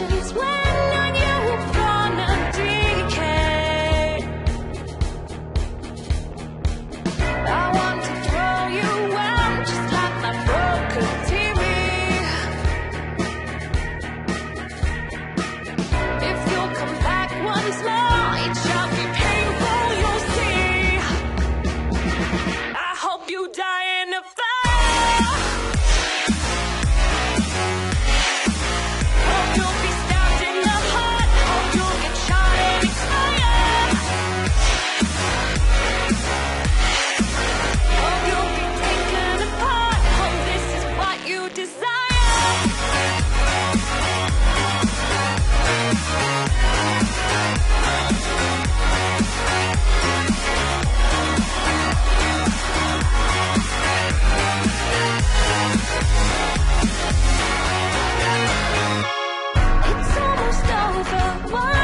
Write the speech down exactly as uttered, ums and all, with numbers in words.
emotions when I knew it from a decade. I want to throw you out just like my broken T V. If you'll come back once more, it shall be painful, you'll see. I hope you die in a fire. It's almost over. Why?